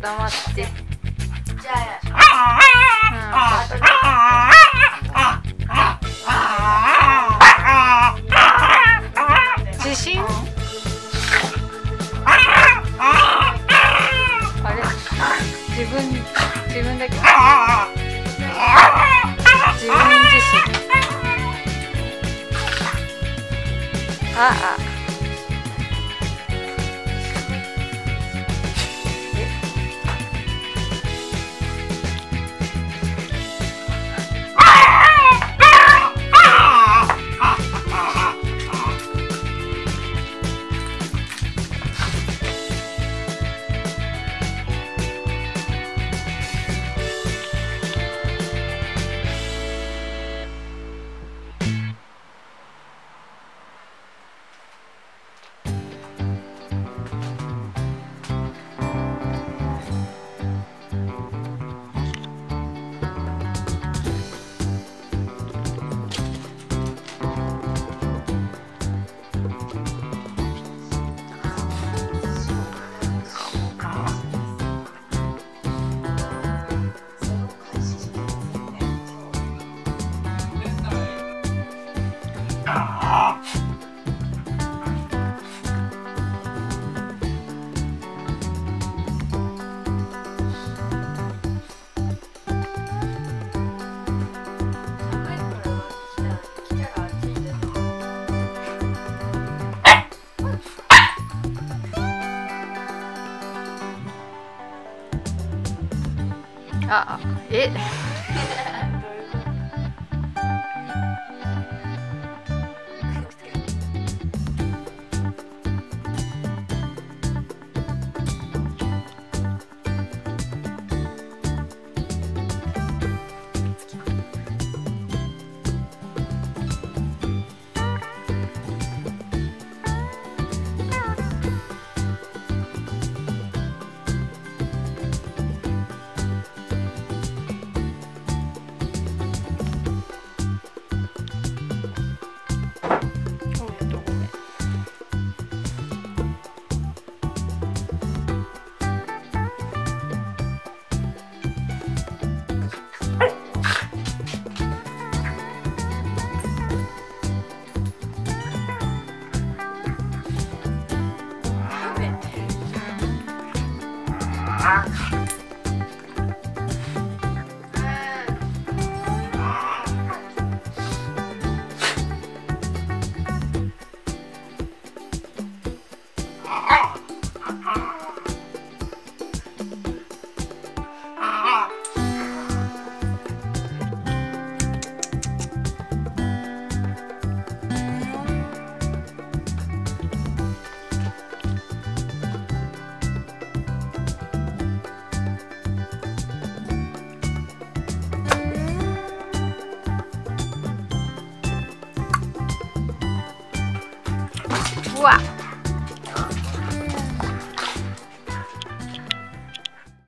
黙ってじゃあ、地震？あれ？自分だけ自分自身